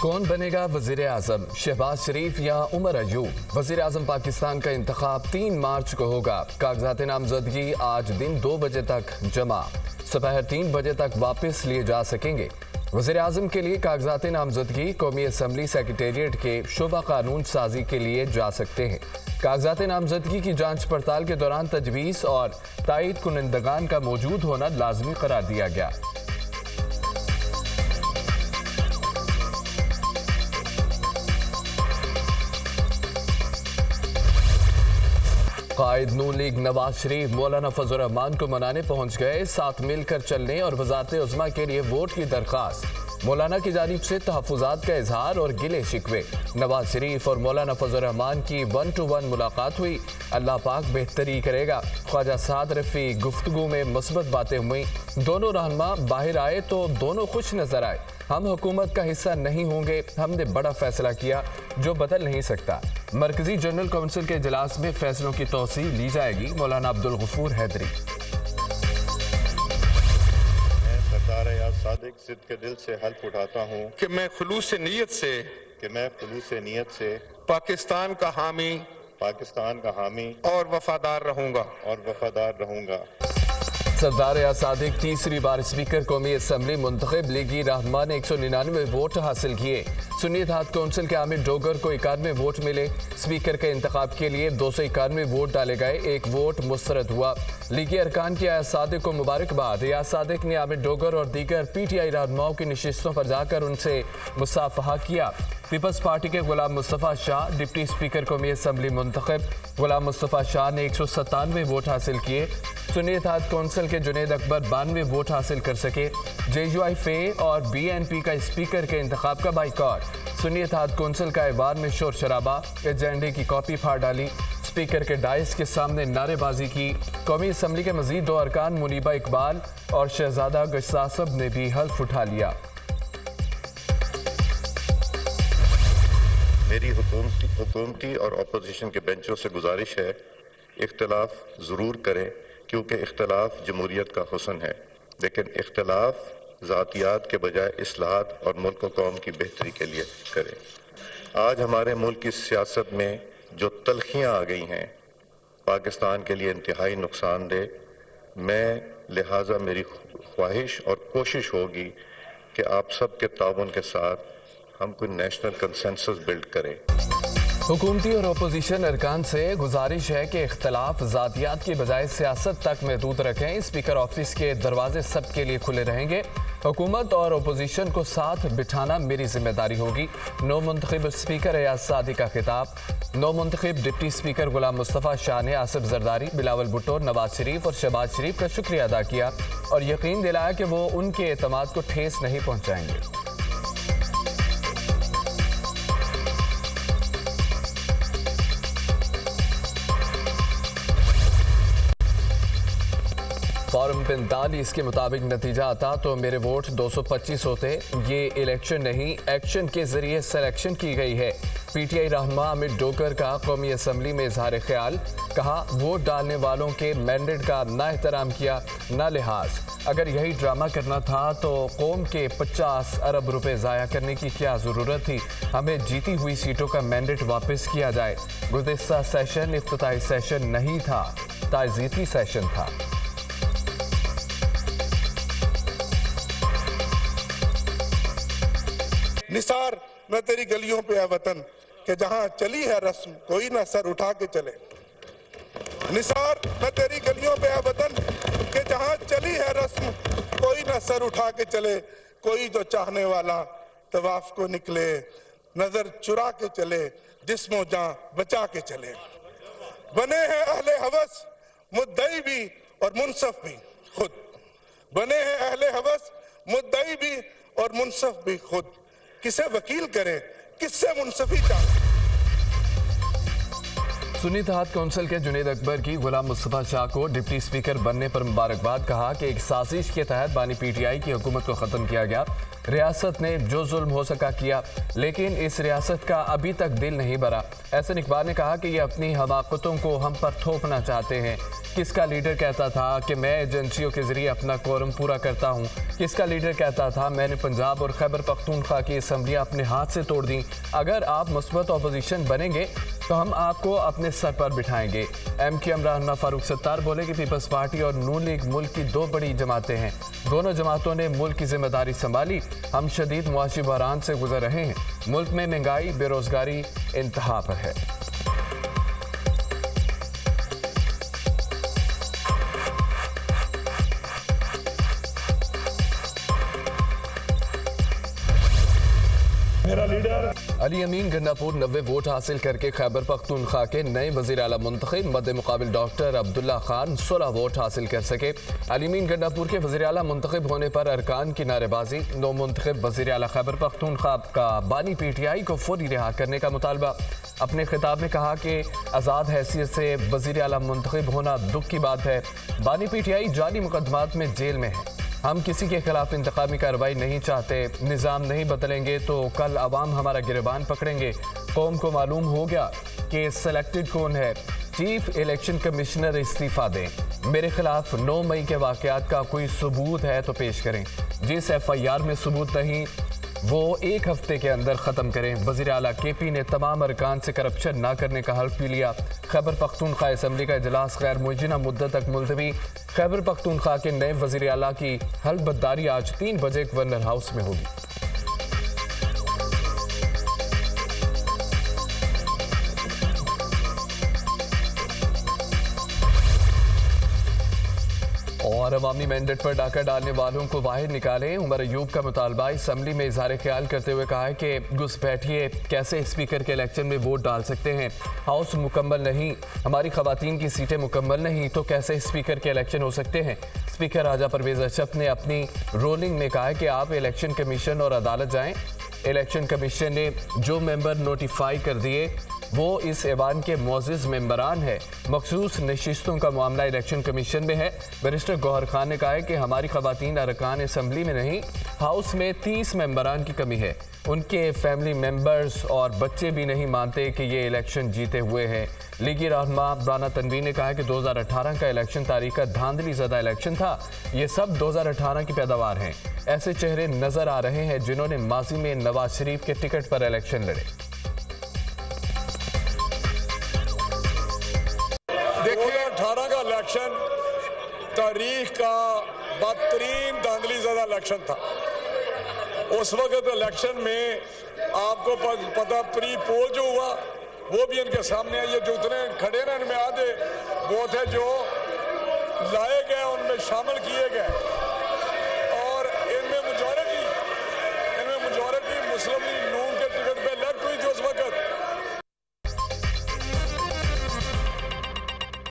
कौन बनेगा वज़ीर आज़म, शहबाज शरीफ या उमर अयूब? वज़ीर आज़म पाकिस्तान का इंतखाब 3 मार्च को होगा। कागजात नामजदगी आज दिन 2 बजे तक जमा, सुबह 3 बजे तक वापस लिए जा सकेंगे। वज़ीर आज़म के लिए कागजात नामजदगी कौमी असम्बली सेक्रेटेरिएट के शोबा कानून साजी के लिए जा सकते हैं। कागजात नामजदगी की जांच पड़ताल के दौरान तजवीज़ और तायद कुनंदगान का मौजूद होना लाजमी करार दिया गया। कायद नून लीग नवाज शरीफ मौलाना फजलुर्रहमान को मनाने पहुंच गए। साथ मिलकर चलने और वजारत उज़्मा के लिए वोट की दरख्वास्त। मौलाना की जानिब से तहफ़ुज़ात का इजहार और गिले शिकवे। नवाज शरीफ और मौलाना फजलुर्रहमान की 1-to-1 मुलाकात हुई। अल्लाह पाक बेहतरी करेगा, ख्वाजा साद रफ़ी गुफ्तगू में मुस्बत बातें हुई। दोनों रहनुमा बाहर आए तो दोनों खुश नजर आए। हम हुकूमत का हिस्सा नहीं होंगे, हमने बड़ा फैसला किया जो बदल नहीं सकता। मरकजी जनरल काउंसिल के इजलास में फैसलों की तोसी ली जाएगी। मौलाना अब्दुल गफूर हैदरी। मैं सरदार रिया सादिक सिद्ध के दिल से हल्फ उठाता हूँ कि मैं खुलूस-ए-नियत से पाकिस्तान का हामी और वफादार रहूँगा। सरदार रिया सादिक 3री बार स्पीकर कौमी असम्बली मुंतखब। लीगी रहनुमा ने 199 वोट हासिल किए। सुन्नी इत्तेहाद कौंसिल के आमिर डोगर को 91 वोट मिले। स्पीकर के इंतखाब के लिए 291 वोट डाले गए, 1 वोट मुस्तरद हुआ। लीगी अरकान की रिया सादिक को मुबारकबाद। रिया सादिक ने आमिर डोगर और दीगर PTI रहनुमाओं की नशिस्तों पर जाकर उनसे मुसाफहा किया। पीपल्स पार्टी के गुलाम मुस्तफ़ा शाह डिप्टी स्पीकर कौमी असम्बली मुंतखब। गुलाम मुस्तफ़ा शाह ने 197 वोट हासिल किए। सुन्नी इत्तेहाद कौंसिल के जुनेद अकबर 92 वोट हासिल कर सके। JUI-FE और BNP का स्पीकर के इंतखाब का बाइकॉट। सुन्नी इत्तेहाद कौंसिल का ऐवान में शोर शराबा, एजेंडे की कॉपी फाड़ डाली। स्पीकर के डाइस के सामने नारेबाजी की। कौमी असम्बली के मजीद 2 अरकान मुनीबा इकबाल और शहजादा गजासब ने भी हल्फ उठा लिया। मेरी हुकूमती और अपोजिशन के बेंचों से गुजारिश है, इख्तलाफ ज़रूर करें क्योंकि इख्तलाफ जमहूरियत का हुस्न है, लेकिन इख्तलाफ ज़ातियात के बजाय इस्लाहात और मुल्क और कौम की बेहतरी के लिए करें। आज हमारे मुल्क की सियासत में जो तलखियाँ आ गई हैं पाकिस्तान के लिए इंतहाई नुकसानदेह। मैं लिहाजा मेरी ख्वाहिश और कोशिश होगी कि आप सब के ताउन के साथ हम कोई नेशनल कंसेंसस बिल्ड करें। हुकूमती और अपोजिशन अरकान से गुजारिश है कि इख्तलाफ ज़ातियात के बजाय सियासत तक महदूद रखें। स्पीकर ऑफिस के दरवाजे सब के लिए खुले रहेंगे। हुकूमत और अपोजिशन को साथ बिठाना मेरी जिम्मेदारी होगी। 9 मुंतखब स्पीकर रिया सादिक का खिताब। 9 मुंतखब डिप्टी स्पीकर गुलाम मुस्तफ़ा शाह ने आसिफ जरदारी, बिलावल भुट्टो, नवाज शरीफ और शहबाज शरीफ का शुक्रिया अदा किया और यकीन दिलाया कि वो उनके एतमाद को ठेस नहीं पहुँचाएंगे। फॉर्म 45 के मुताबिक नतीजा आता तो मेरे वोट 225 होते। ये इलेक्शन नहीं एक्शन के जरिए सिलेक्शन की गई है। PTI रहनुमा आमिर डोगर का कौमी असम्बली में इजहार ख्याल। कहा, वोट डालने वालों के मैंडेट का ना एहतराम किया, ना लिहाज। अगर यही ड्रामा करना था तो कौम के 50 अरब रुपए ज़ाया करने की क्या ज़रूरत थी। हमें जीती हुई सीटों का मैंडेट वापस किया जाए। गुज़िश्ता सेशन इफ्तिताही सेशन नहीं था, ताजीती सेशन था। निसार न तेरी गलियों पे है वतन के जहां चली है रस्म, कोई ना सर उठा के चले। निसार न तेरी गलियों पे है वतन के जहां चली है रस्म, कोई ना सर उठा के चले। कोई जो चाहने वाला तवाफ को निकले, नजर चुरा के चले, जिस्मों जान बचा के चले। बने हैं अहले हवस मुद्दई भी और मुनसफ भी खुद। बने हैं अहले हवस मुद्दई भी और मुनसफ भी खुद। किसे वकील करें, किससे मुनसफी चाहे। सुन्नी तहत कौंसिल के जुनेद अकबर की गुलाम मुस्तफ़ा शाह को डिप्टी स्पीकर बनने पर मुबारकबाद। कहा कि एक साजिश के तहत बानी PTI की हुकूमत को ख़त्म किया गया। रियासत ने जो जुल्म हो सका किया, लेकिन इस रियासत का अभी तक दिल नहीं भरा। एहसन इकबाल ने कहा कि ये अपनी हमाकतों को हम पर थोपना चाहते हैं। किसका लीडर कहता था कि मैं एजेंसियों के ज़रिए अपना कोरम पूरा करता हूँ? किसका लीडर कहता था मैंने पंजाब और खैबर पख्तूनख्वा की असम्बलियाँ अपने हाथ से तोड़ दी? अगर आप मुस्बत अपोजिशन बनेंगे तो हम आपको अपने सर पर बिठाएंगे। MQM रहनुमा फारूक सत्तार बोले कि पीपल्स पार्टी और नून लीग मुल्क की दो बड़ी जमातें हैं। दोनों जमातों ने मुल्क की जिम्मेदारी संभाली। हम शदीद मुआशी बहरान से गुजर रहे हैं। मुल्क में महंगाई, बेरोजगारी इंतहा पर है। मेरा लीडर अली अमीन गंडापुर 90 वोट हासिल करके खैबर पख्तूनख्वा के नए वज़ीर आला मुंतखब। मद मुकाबिल डॉक्टर अब्दुल्ला खान 16 वोट हासिल कर सके। अली अमीन गंडापुर के वज़ीर आला मुंतखब होने पर अरकान की नारेबाजी। नौ मुंतखब वज़ीर आला खैबर पख्तूनख्वा का बानी PTI को फौरी रिहा करने का मुतालबा। अपने खिताब में कहा कि आज़ाद हैसियत से वज़ीर आला मुंतखब होना दुख की बात है। बानी PTI जाली मुकदमात में जेल में है। हम किसी के खिलाफ इंतकामी कार्रवाई नहीं चाहते। निज़ाम नहीं बदलेंगे तो कल आवाम हमारा गिरबान पकड़ेंगे। कौम को मालूम हो गया कि सेलेक्टेड कौन है। चीफ इलेक्शन कमिश्नर इस्तीफ़ा दें। मेरे खिलाफ 9 मई के वाक़यात का कोई सबूत है तो पेश करें। जिस FIR में सबूत नहीं वो 1 हफ्ते के अंदर ख़त्म करें। वज़ीर आला KP ने तमाम अरकान से करप्शन ना करने का हल्फ भी लिया। खैबर पख्तूनख्वा असम्बली का इजलास गैर मुय्यना मुद्दत तक मुलतवी। खैबर पख्तूनख्वा के नए वज़ीर आला की हलफबर्दारी आज 3 बजे गवर्नर हाउस में होगी। और अवामी मैंडेट पर डाका डालने वालों को बाहर निकालें। उमर अयूब का मुतालबा। असम्बली में इजहार ख्याल करते हुए कहा है कि घुसपैठिए कैसे स्पीकर के इलेक्शन में वोट डाल सकते हैं? हाउस मुकम्मल नहीं, हमारी खवातीन की सीटें मुकम्मल नहीं तो कैसे स्पीकर के इलेक्शन हो सकते हैं? स्पीकर राजा परवेज अशरफ ने अपनी रोलिंग में कहा है कि आप इलेक्शन कमीशन और अदालत जाएँ। इलेक्शन कमीशन ने जो मेंबर नोटिफाई कर दिए वो इस ऐवान के मोअज़्ज़िज़ मेंबरान है। मखसूस नशिस्तों का मामला इलेक्शन कमीशन में है। बैरिस्टर गौहर खान ने कहा है कि हमारी खवातीन अरकान असम्बली में नहीं, हाउस में 30 मेंबरान की कमी है। उनके फैमिली मेंबर्स और बच्चे भी नहीं मानते कि ये इलेक्शन जीते हुए हैं। लीगी रहनुमा राना तनवीर ने कहा है कि 2018 का इलेक्शन तारीख का धांधली ज़दा इलेक्शन था। ये सब 2018 की पैदावार हैं। ऐसे चेहरे नज़र आ रहे हैं जिन्होंने माजी में नवाज शरीफ के टिकट पर इलेक्शन लड़े। देखिए 18 का इलेक्शन तारीख का बदतरीन धांधली ज़दा इलेक्शन था। उस वक्त इलेक्शन में आपको पता प्री पोल जो हुआ वो भी इनके सामने है। ये जो उतने खड़े ना इनमें आधे वो थे जो लाए गए, उनमें शामिल किए गए और इनमें मेजॉरिटी मुस्लिम